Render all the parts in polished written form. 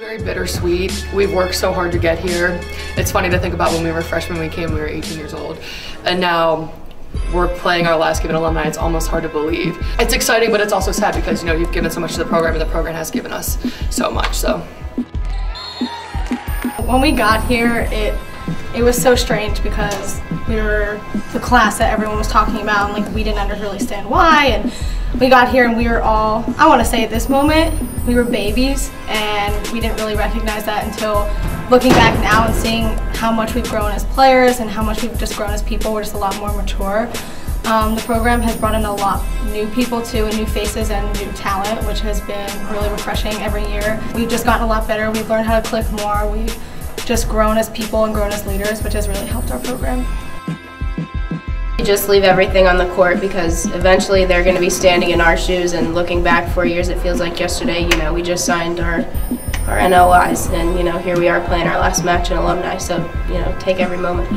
very bittersweet. We've worked so hard to get here. It's funny to think about when we were freshmen, we came, we were 18 years old, and now we're playing our last game at Alumni. It's almost hard to believe. It's exciting, but it's also sad because, you know, you've given so much to the program and the program has given us so much, so. When we got here, it was so strange because we were the class that everyone was talking about, and like we didn't understand why, and we got here and we were all, I want to say at this moment, we were babies, and we didn't really recognize that until looking back now and seeing how much we've grown as players and how much we've just grown as people. We're just a lot more mature. The program has brought in a lot new people too, and new faces and new talent, which has been really refreshing every year. We've just gotten a lot better. We've learned how to click more. We've just grown as people and grown as leaders, which has really helped our program. We just leave everything on the court because eventually they're going to be standing in our shoes, and looking back 4 years, it feels like yesterday. You know, we just signed our NOIs, and you know, here we are playing our last match in Alumni, so you know, take every moment.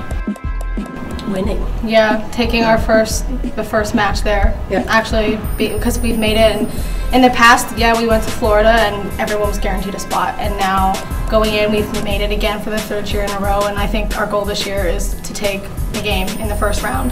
Winning. Yeah, taking our first match there. Yeah. Actually, because we've made it, and in the past, yeah, we went to Florida and everyone was guaranteed a spot, and now going in, we've made it again for the third year in a row, and I think our goal this year is to take the game in the first round.